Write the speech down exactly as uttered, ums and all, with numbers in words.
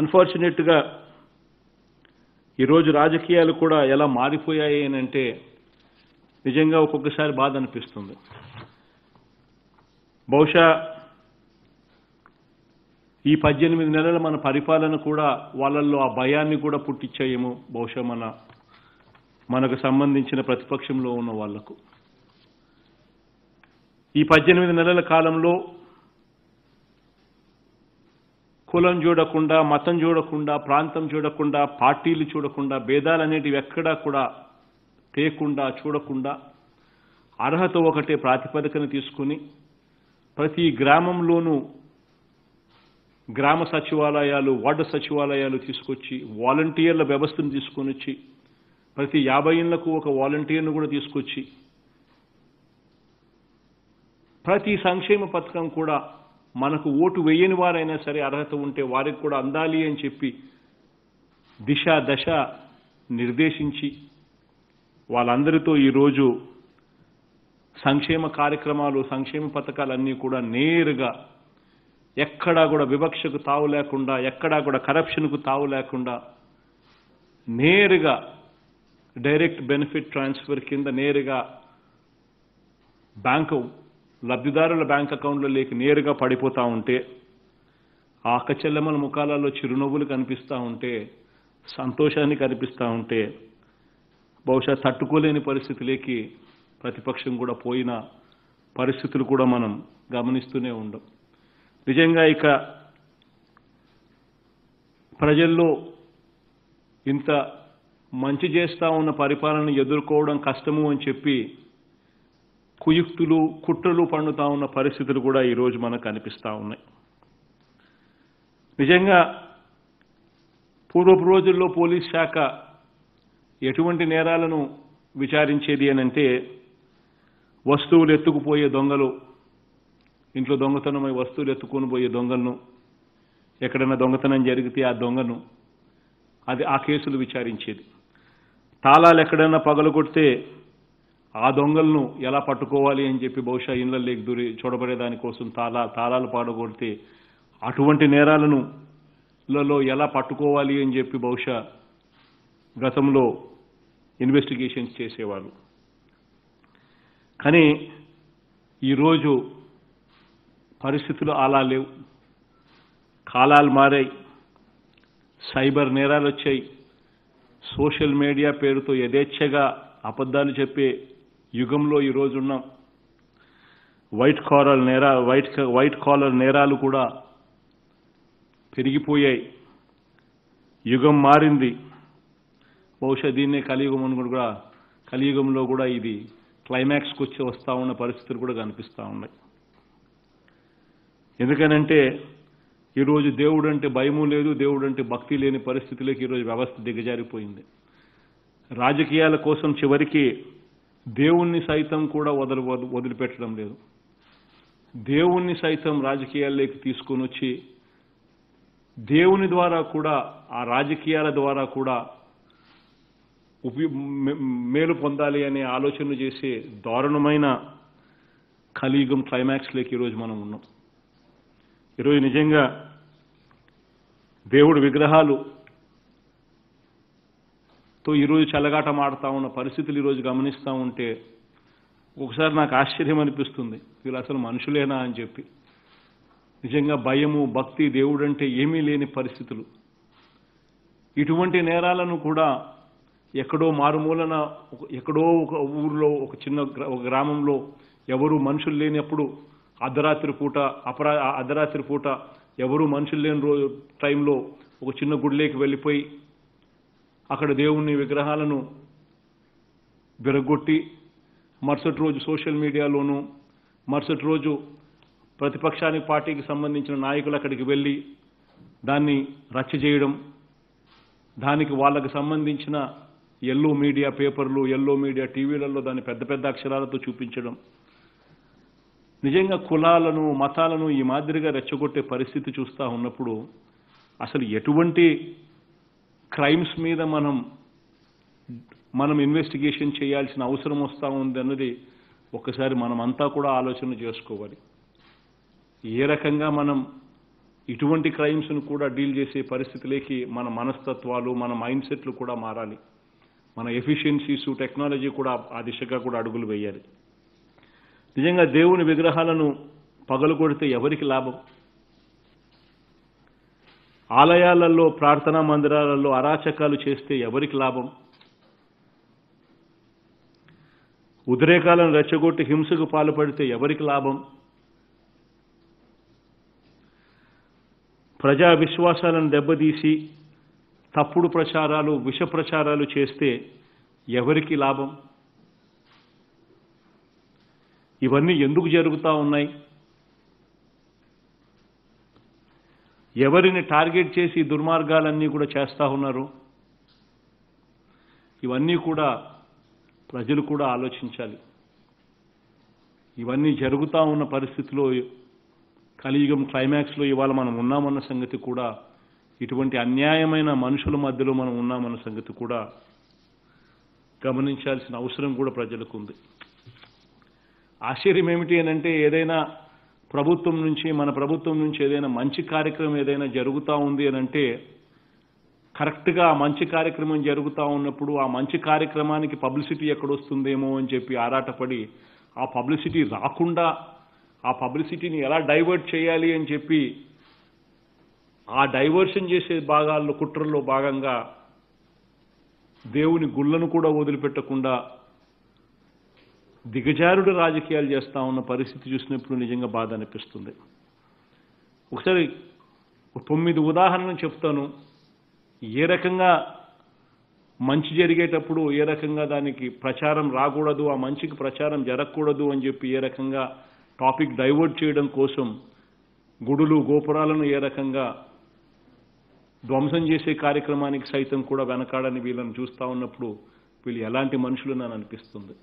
Unfortunate గా ఈ రోజు రాజకీయాలు కూడా ఎలా మారిపోయాయి అని అంటే నిజంగా ఒక్కొక్కసారి బాధ అనిపిస్తుంది. బహుశా ఈ పద్దెనిమిది నెలల మన పరిపాలన కూడా వాళ్ళల్లో ఆ భయాన్ని కూడా పుట్టించాయేమో, బహుశా మన మనకు సంబంధించిన ప్రతిపక్షంలో ఉన్న వాళ్లకు. ఈ పద్దెనిమిది నెలల కాలంలో కులం చూడకుండా, మతం చూడకుండా, ప్రాంతం చూడకుండా, పార్టీలు చూడకుండా, భేదాలనేటివి ఎక్కడా కూడా తేకుండా చూడకుండా అర్హత ఒకటే ప్రాతిపదికను తీసుకుని ప్రతి గ్రామంలోనూ గ్రామ సచివాలయాలు, వార్డు సచివాలయాలు తీసుకొచ్చి వాలంటీర్ల వ్యవస్థను తీసుకొని వచ్చి ప్రతి యాభై ఏళ్లకు ఒక వాలంటీర్ను కూడా తీసుకొచ్చి ప్రతి సంక్షేమ పథకం కూడా మనకు ఓటు వేయని వారైనా సరే అర్హత ఉంటే వారికి కూడా అందాలి అని చెప్పి దిశ దశ నిర్దేశించి వాళ్ళందరితో ఈరోజు సంక్షేమ కార్యక్రమాలు, సంక్షేమ పథకాలన్నీ కూడా నేరుగా ఎక్కడా కూడా వివక్షకు తావు లేకుండా, ఎక్కడా కూడా కరప్షన్కు తావు లేకుండా నేరుగా డైరెక్ట్ బెనిఫిట్ ట్రాన్స్ఫర్ కింద నేరుగా బ్యాంకు లబ్ధిదారుల బ్యాంక్ అకౌంట్లో లేక నేరుగా పడిపోతూ ఉంటే, ఆ అక్కచెల్లెమ్మల ముఖాలలో చిరునవ్వులు కనిపిస్తూ ఉంటే, సంతోషాన్ని కనిపిస్తూ ఉంటే బహుశా తట్టుకోలేని పరిస్థితులకి ప్రతిపక్షం కూడా పోయిన పరిస్థితులు కూడా మనం గమనిస్తూనే ఉండం. నిజంగా ఇక ప్రజల్లో ఇంత మంచి చేస్తూ ఉన్న పరిపాలన ఎదుర్కోవడం కష్టము అని చెప్పి కుయుక్తులు, కుట్రలు పండుతూ ఉన్న పరిస్థితులు కూడా ఈరోజు మనకు కనిపిస్తూ ఉన్నాయి. నిజంగా పూర్వపు రోజుల్లో పోలీస్ శాఖ ఎటువంటి నేరాలను విచారించేది అని అంటే వస్తువులు ఎత్తుకుపోయే దొంగలు, ఇంట్లో దొంగతనమై వస్తువులు ఎత్తుకొని పోయే దొంగలను, ఎక్కడైనా దొంగతనం జరిగితే ఆ దొంగను, అది ఆ కేసులు విచారించేది. తాళాలు ఎక్కడైనా పగలగొడితే ఆ దొంగలను ఎలా పట్టుకోవాలి అని చెప్పి బహుశా ఇళ్లలోకి దూరి చూడబడేదానికోసం తాళా తాళాలు పగలగొడితే అటువంటి నేరాలను లలో ఎలా పట్టుకోవాలి అని చెప్పి బహుశా గతంలో ఇన్వెస్టిగేషన్స్ చేసేవారు. కానీ ఈరోజు పరిస్థితులు అలా లేవు. కాలాలు మారాయి, సైబర్ నేరాలు వచ్చాయి, సోషల్ మీడియా పేరుతో యథేచ్ఛగా అబద్ధాలు చెప్పే యుగంలో ఈరోజు ఉన్నాం. వైట్ కాలర్ నేరా వైట్ వైట్ కాలర్ నేరాలు కూడా పెరిగిపోయాయి. యుగం మారింది. బహుశా దీన్నే కలియుగం అనుకుని కూడా కలియుగంలో కూడా ఇది క్లైమాక్స్కి వచ్చి వస్తూ ఉన్న పరిస్థితులు కూడా కనిపిస్తూ ఉన్నాయి. ఎందుకనంటే ఈరోజు దేవుడు అంటే భయము లేదు, దేవుడు అంటే భక్తి లేని పరిస్థితులకి ఈరోజు వ్యవస్థ దిగజారిపోయింది. రాజకీయాల కోసం చివరికి దేవుణ్ణి సైతం కూడా వదలు వదిలిపెట్టడం లేదు. దేవుణ్ణి సైతం రాజకీయాల్లోకి తీసుకొని వచ్చి దేవుని ద్వారా కూడా, ఆ రాజకీయాల ద్వారా కూడా ఉపయో మేలు పొందాలి అనే ఆలోచనలు చేసే దారుణమైన కలియుగం క్లైమాక్స్లోకి ఈరోజు మనం ఉన్నాం. ఈరోజు నిజంగా దేవుడు విగ్రహాలు తో ఈరోజు చల్లగాట మాడుతూ ఉన్న పరిస్థితులు ఈరోజు గమనిస్తూ ఉంటే ఒకసారి నాకు ఆశ్చర్యం అనిపిస్తుంది, వీళ్ళు అసలు మనుషులేనా అని చెప్పి. నిజంగా భయము, భక్తి, దేవుడు అంటే ఏమీ లేని పరిస్థితులు. ఇటువంటి నేరాలను కూడా ఎక్కడో మారుమూలన ఎక్కడో ఒక ఊరిలో, ఒక చిన్న ఒక గ్రామంలో ఎవరు మనుషులు లేనప్పుడు అర్ధరాత్రి పూట అపరా అర్ధరాత్రి పూట ఎవరు మనుషులు లేని రోజు టైంలో ఒక చిన్న గుడిలోకి వెళ్ళిపోయి అక్కడ దేవుని విగ్రహాలను విరగొట్టి మరుసటి రోజు సోషల్ మీడియాలోనూ, మరుసటి రోజు ప్రతిపక్షానికి, పార్టీకి సంబంధించిన నాయకులు అక్కడికి వెళ్ళి దాన్ని రచ్చ చేయడం, దానికి వాళ్ళకు సంబంధించిన ఎల్లో మీడియా పేపర్లు, ఎల్లో మీడియా టీవీలలో దాన్ని పెద్ద పెద్ద అక్షరాలతో చూపించడం. నిజంగా కులాలను, మతాలను ఈ మాదిరిగా రెచ్చగొట్టే పరిస్థితి చూస్తూ ఉన్నప్పుడు అసలు ఎటువంటి క్రైమ్స్ మీద మనం మనం ఇన్వెస్టిగేషన్ చేయాల్సిన అవసరం వస్తూ ఉంది అన్నది ఒక్కసారి మనమంతా కూడా ఆలోచన చేసుకోవాలి. ఏ రకంగా మనం ఇటువంటి క్రైమ్స్ ను కూడా డీల్ చేసే పరిస్థితిలోకి మన మనస్తత్వాలు మన మైండ్ సెట్లు కూడా మారాలి. మన ఎఫిషియెన్సీస్ టెక్నాలజీ కూడా ఆ దిశగా కూడా అడుగులు వేయాలి. నిజంగా దేవుని విగ్రహాలను పగలగొడితే ఎవరికి లాభం? ఆలయాలలో ప్రార్థనా మందిరాలలో అరాచకాలు చేస్తే ఎవరికి లాభం? ఉద్రేకాలను రెచ్చగొట్టి హింసకు పాల్పడితే ఎవరికి లాభం? ప్రజా విశ్వాసాలను దెబ్బతీసి తప్పుడు ప్రచారాలు విష ప్రచారాలు చేస్తే ఎవరికి లాభం? ఇవన్నీ ఎందుకు జరుగుతూ ఉన్నాయి? ఎవరిని టార్గెట్ చేసి దుర్మార్గాలన్నీ కూడా చేస్తూ ఉన్నారు? ఇవన్నీ కూడా ప్రజలు కూడా ఆలోచించాలి. ఇవన్నీ జరుగుతూ ఉన్న పరిస్థితిలో కలియుగం క్లైమాక్స్లో ఇవాళ మనం ఉన్నామన్న సంగతి కూడా, ఇటువంటి అన్యాయమైన మనుషుల మధ్యలో మనం ఉన్నామన్న సంగతి కూడా గమనించాల్సిన అవసరం కూడా ప్రజలకు ఉంది. ఆశ్చర్యం ఏమిటి అనంటే, ఏదైనా ప్రభుత్వం నుంచి మన ప్రభుత్వం నుంచి ఏదైనా మంచి కార్యక్రమం ఏదైనా జరుగుతూ ఉంది అనంటే, కరెక్ట్గా ఆ మంచి కార్యక్రమం జరుగుతూ ఉన్నప్పుడు ఆ మంచి కార్యక్రమానికి పబ్లిసిటీ ఎక్కడొస్తుందేమో అని చెప్పి ఆరాటపడి, ఆ పబ్లిసిటీ రాకుండా ఆ పబ్లిసిటీని ఎలా డైవర్ట్ చేయాలి అని చెప్పి ఆ డైవర్షన్ చేసే భాగాల్లో కుట్రల్లో భాగంగా దేవుని గుళ్ళను కూడా వదిలిపెట్టకుండా దిగజారుడు రాజకీయాలు చేస్తూ ఉన్న పరిస్థితి చూసినప్పుడు నిజంగా బాధ అనిపిస్తుంది. ఒకసారి తొమ్మిది ఉదాహరణలు చెప్తాను. ఏ రకంగా మంచి జరిగేటప్పుడు ఏ రకంగా దానికి ప్రచారం రాకూడదు, ఆ మంచికి ప్రచారం జరగకూడదు అని చెప్పి ఏ రకంగా టాపిక్ డైవర్ట్ చేయడం కోసం గుడులు గోపురాలను ఏ రకంగా ధ్వంసం చేసే కార్యక్రమానికి సైతం కూడా వెనకాడని వీళ్ళని చూస్తూ ఉన్నప్పుడు వీళ్ళు ఎలాంటి మనుషులు అని అనిపిస్తుంది.